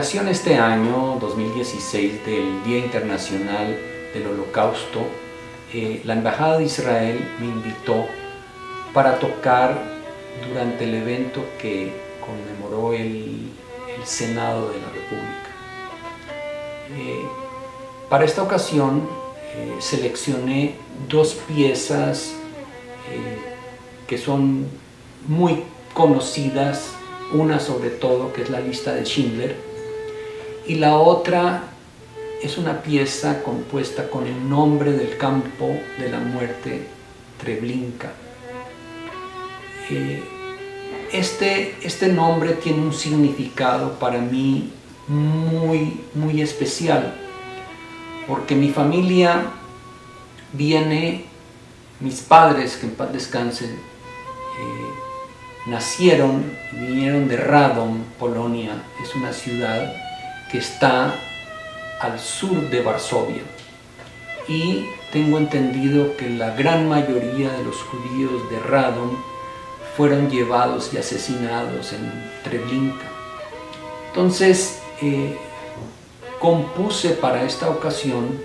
conmemoración este año 2016 del Día Internacional del Holocausto, la Embajada de Israel me invitó para tocar durante el evento que conmemoró el Senado de la República. Para esta ocasión seleccioné dos piezas que son muy conocidas, una sobre todo que es la lista de Schindler y la otra es una pieza compuesta con el nombre del campo de la muerte, Treblinka. Este nombre tiene un significado para mí muy especial, porque mi familia viene, mis padres, que en paz descansen, nacieron y vinieron de Radom, Polonia. Es una ciudad que está al sur de Varsovia, y tengo entendido que la gran mayoría de los judíos de Radom fueron llevados y asesinados en Treblinka. Entonces compuse para esta ocasión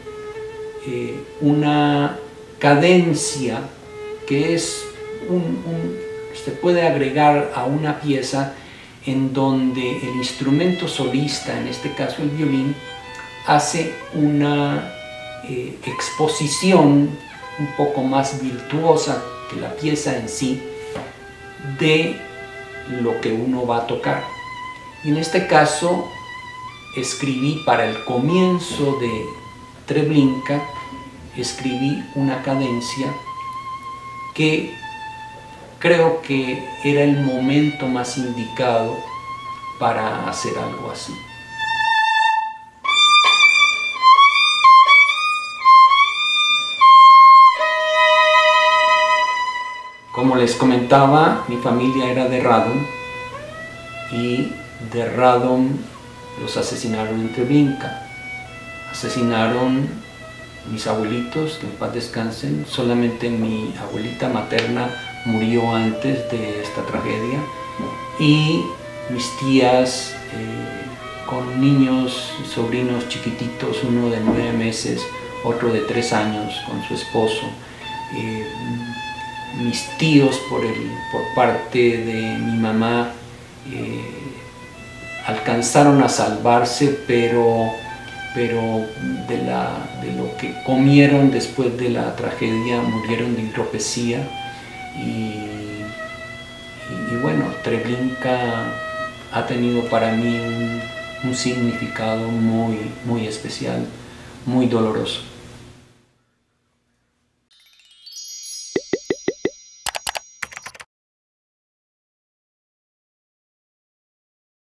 una cadencia que es se puede agregar a una pieza en donde el instrumento solista, en este caso el violín, hace una exposición un poco más virtuosa que la pieza en sí de lo que uno va a tocar. Y en este caso escribí para el comienzo de Treblinka, escribí una cadencia que creo que era el momento más indicado para hacer algo así. Como les comentaba, mi familia era de Radom, y de Radom los asesinaron en Treblinka. Asesinaron mis abuelitos, que en paz descansen. Solamente mi abuelita materna murió antes de esta tragedia, y mis tías con niños, sobrinos chiquititos, uno de 9 meses, otro de 3 años, con su esposo. Mis tíos por parte de mi mamá alcanzaron a salvarse, pero de lo que comieron después de la tragedia murieron de hidropesía. Y bueno, Treblinka ha tenido para mí un significado muy especial, muy doloroso.